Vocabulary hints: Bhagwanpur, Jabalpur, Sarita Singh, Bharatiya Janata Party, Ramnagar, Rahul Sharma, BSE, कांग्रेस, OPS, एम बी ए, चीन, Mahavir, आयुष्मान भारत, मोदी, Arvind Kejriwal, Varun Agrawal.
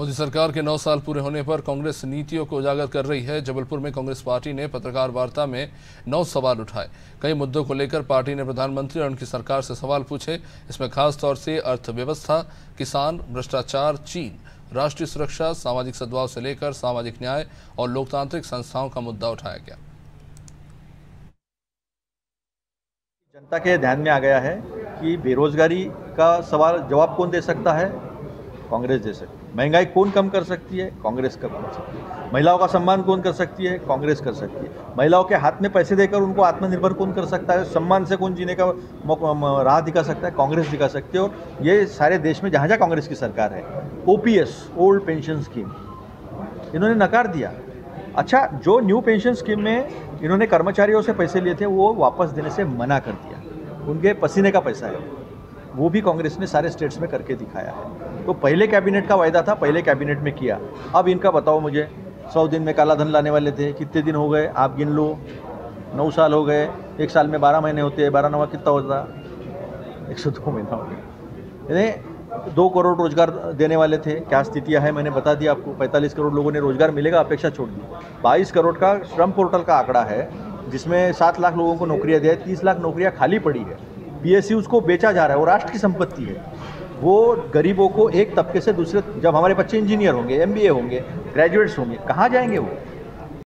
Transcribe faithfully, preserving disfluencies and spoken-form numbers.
मोदी सरकार के नौ साल पूरे होने पर कांग्रेस नीतियों को उजागर कर रही है। जबलपुर में कांग्रेस पार्टी ने पत्रकार वार्ता में नौ सवाल उठाए। कई मुद्दों को लेकर पार्टी ने प्रधानमंत्री और उनकी सरकार से सवाल पूछे। इसमें खासतौर से अर्थव्यवस्था, किसान, भ्रष्टाचार, चीन, राष्ट्रीय सुरक्षा, सामाजिक सद्भाव से लेकर सामाजिक न्याय और लोकतांत्रिक संस्थाओं का मुद्दा उठाया गया। जनता के ध्यान में आ गया है कि बेरोजगारी का सवाल जवाब कौन दे सकता है? कांग्रेस दे सकती है। महंगाई कौन कम कर सकती है? कांग्रेस कम कर सकती है। महिलाओं का सम्मान कौन कर सकती है? कांग्रेस कर सकती है। महिलाओं के हाथ में पैसे देकर उनको आत्मनिर्भर कौन कर सकता है? सम्मान से कौन जीने का राह दिखा सकता है? कांग्रेस दिखा सकती है। और ये सारे देश में जहाँ जहाँ कांग्रेस की सरकार है, O P S old pension scheme इन्होंने नकार दिया। अच्छा, जो न्यू पेंशन स्कीम में इन्होंने कर्मचारियों से पैसे लिए थे वो वापस देने से मना कर दिया। उनके पसीने का पैसा है, वो भी कांग्रेस ने सारे स्टेट्स में करके दिखाया है। तो पहले कैबिनेट का वायदा था, पहले कैबिनेट में किया। अब इनका बताओ मुझे, सौ दिन में काला धन लाने वाले थे, कितने दिन हो गए आप गिन लो। नौ साल हो गए, एक साल में बारह महीने होते हैं, बारह नवा कितना होता? एक सौ दो महीना हो गया। यानी दो करोड़ रोजगार देने वाले थे, क्या स्थितियाँ है मैंने बता दिया आपको। पैंतालीस करोड़ लोगों ने रोजगार मिलेगा अपेक्षा छोड़ दी। बाईस करोड़ का श्रम पोर्टल का आंकड़ा है जिसमें सात लाख लोगों को नौकरियाँ दी, तीस लाख नौकरियाँ खाली पड़ी है। बी एस ई उसको बेचा जा रहा है, वो राष्ट्र की संपत्ति है। वो गरीबों को एक तबके से दूसरे, जब हमारे बच्चे इंजीनियर होंगे, एम बी ए होंगे, ग्रेजुएट्स होंगे, कहाँ जाएंगे वो?